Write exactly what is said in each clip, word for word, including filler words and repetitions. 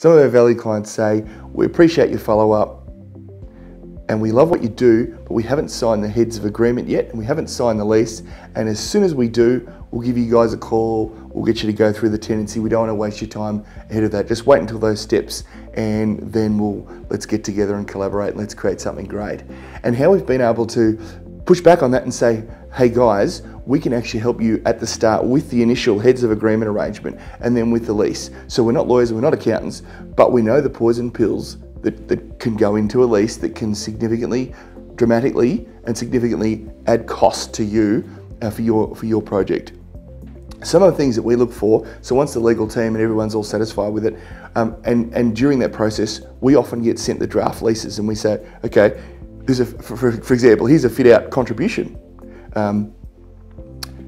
Some of our valued clients say, we appreciate your follow-up and we love what you do, but we haven't signed the heads of agreement yet and we haven't signed the lease, and as soon as we do, we'll give you guys a call, we'll get you to go through the tenancy. We don't want to waste your time ahead of that. Just wait until those steps and then we'll, let's get together and collaborate and let's create something great. And how we've been able to push back on that and say, hey guys, we can actually help you at the start with the initial heads of agreement arrangement and then with the lease. So we're not lawyers, we're not accountants, but we know the poison pills that, that can go into a lease that can significantly, dramatically and significantly add cost to you uh, for your, for your project. Some of the things that we look for, so once the legal team and everyone's all satisfied with it, um, and, and during that process, we often get sent the draft leases and we say, okay, there's a, for, for example, here's a fit out contribution. Um,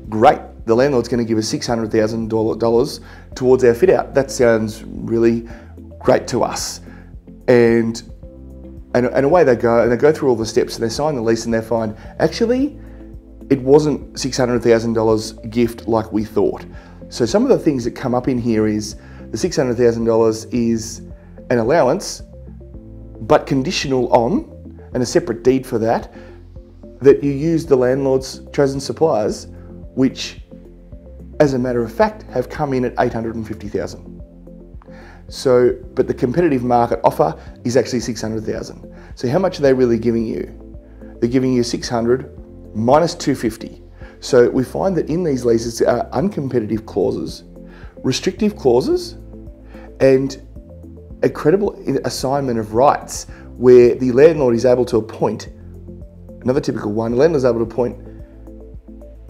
great, the landlord's gonna give us six hundred thousand dollars towards our fit out. That sounds really great to us. And, and, and away they go, and they go through all the steps and they sign the lease and they find, actually, it wasn't six hundred thousand dollars gift like we thought. So some of the things that come up in here is the six hundred thousand dollars is an allowance, but conditional on, and a separate deed for that, that you use the landlord's chosen suppliers, which as a matter of fact have come in at eight hundred fifty thousand dollars. So, but the competitive market offer is actually six hundred thousand dollars. So how much are they really giving you? They're giving you six hundred thousand dollars minus two hundred fifty thousand dollars. So we find that in these leases there are uncompetitive clauses, restrictive clauses, and a credible assignment of rights where the landlord is able to appoint, another typical one, the landlord is able to appoint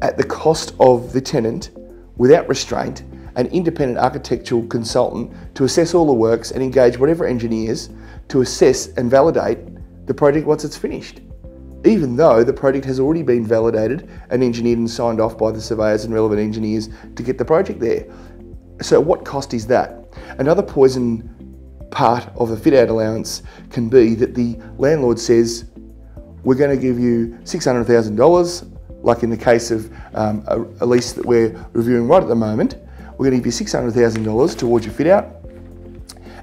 at the cost of the tenant, without restraint, an independent architectural consultant to assess all the works and engage whatever engineers to assess and validate the project once it's finished, even though the project has already been validated and engineered and signed off by the surveyors and relevant engineers to get the project there. So what cost is that? Another poison part of the fit out allowance can be that the landlord says, we're going to give you six hundred thousand dollars, like in the case of um, a, a lease that we're reviewing right at the moment, we're going to give you six hundred thousand dollars towards your fit out.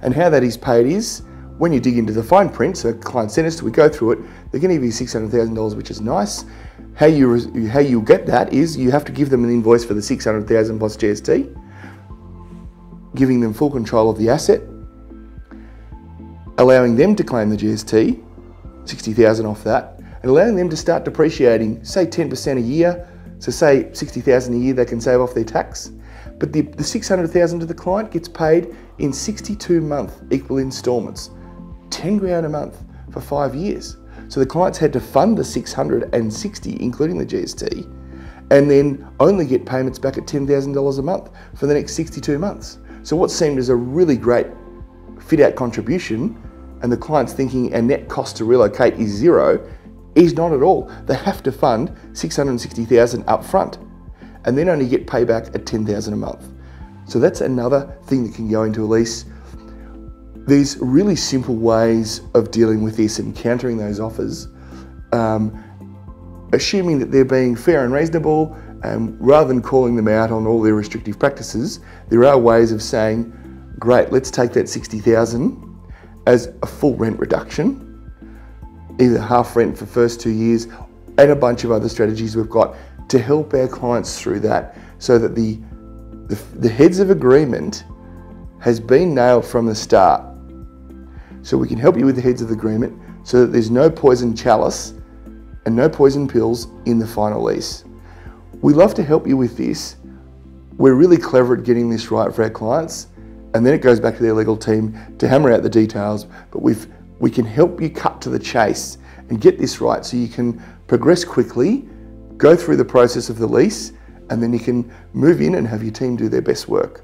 And how that is paid is, when you dig into the fine print, so client sent us, so we go through it, they're going to give you six hundred thousand dollars, which is nice. How you how you get that is you have to give them an invoice for the six hundred thousand dollars plus G S T, giving them full control of the asset, allowing them to claim the G S T, sixty thousand dollars off that, and allowing them to start depreciating, say ten percent a year, so say sixty thousand dollars a year they can save off their tax. But the, the six hundred thousand dollars to the client gets paid in sixty-two month equal installments. ten grand a month for five years. So the clients had to fund the six hundred sixty, including the G S T, and then only get payments back at ten thousand dollars a month for the next sixty-two months. So what seemed as a really great fit out contribution, and the client's thinking a net cost to relocate is zero, is not at all. They have to fund six hundred sixty thousand dollars up front and then only get payback at ten thousand dollars a month. So that's another thing that can go into a lease. These really simple ways of dealing with this and countering those offers, um, assuming that they're being fair and reasonable, um, rather than calling them out on all their restrictive practices, there are ways of saying, great, let's take that sixty thousand dollars as a full rent reduction, either half rent for the first two years, and a bunch of other strategies we've got to help our clients through that, so that the, the, the heads of agreement has been nailed from the start. So we can help you with the heads of agreement so that there's no poison chalice and no poison pills in the final lease. We love to help you with this. We're really clever at getting this right for our clients, and then it goes back to their legal team to hammer out the details, but we've, we can help you cut to the chase and get this right so you can progress quickly, go through the process of the lease, and then you can move in and have your team do their best work.